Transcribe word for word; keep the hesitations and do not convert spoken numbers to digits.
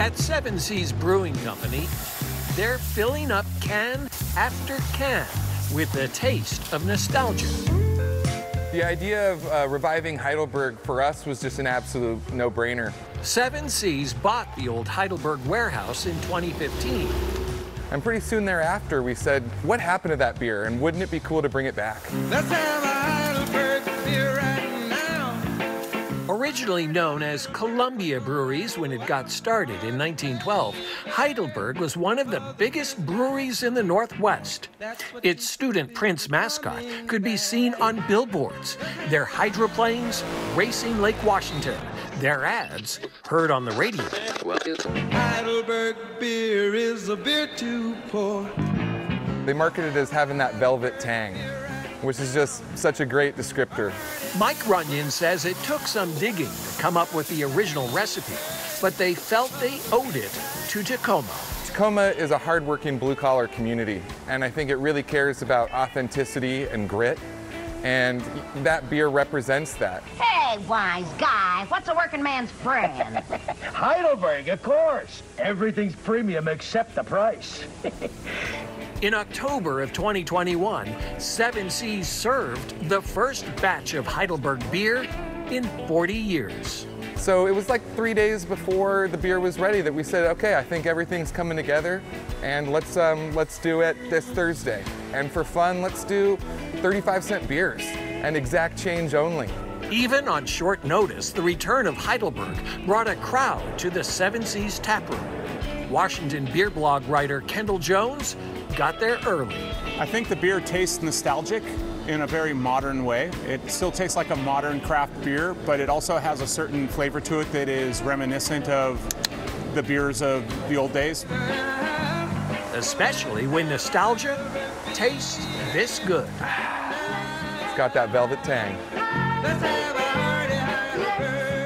At Seven Seas Brewing Company, they're filling up can after can with the taste of nostalgia. The idea of uh, reviving Heidelberg for us was just an absolute no-brainer. Seven Seas bought the old Heidelberg warehouse in twenty fifteen. And pretty soon thereafter, we said, what happened to that beer? And wouldn't it be cool to bring it back? Let's have a Heidelberg beer right now. Originally known as Columbia Breweries when it got started in nineteen twelve, Heidelberg was one of the biggest breweries in the Northwest. Its student prince mascot could be seen on billboards, their hydroplanes racing Lake Washington, their ads heard on the radio. Heidelberg beer is a beer to pour. They marketed it as having that velvet tang, which is just such a great descriptor. Mike Runion says it took some digging to come up with the original recipe, but they felt they owed it to Tacoma. Tacoma is a hardworking blue-collar community, and I think it really cares about authenticity and grit, and that beer represents that. Hey, wise guy, what's a working man's brand? Heidelberg, of course. Everything's premium except the price. In October of twenty twenty-one, Seven Seas served the first batch of Heidelberg beer in forty years. So it was like three days before the beer was ready that we said, okay, I think everything's coming together, and let's, um, let's do it this Thursday. And for fun, let's do thirty-five cent beers and exact change only. Even on short notice, the return of Heidelberg brought a crowd to the Seven Seas taproom. Washington Beer Blog writer Kendall Jones got there early. I think the beer tastes nostalgic in a very modern way. It still tastes like a modern craft beer, but it also has a certain flavor to it that is reminiscent of the beers of the old days. Especially when nostalgia tastes this good. It's got that velvet tang. Let's have a hearty Heidelberg.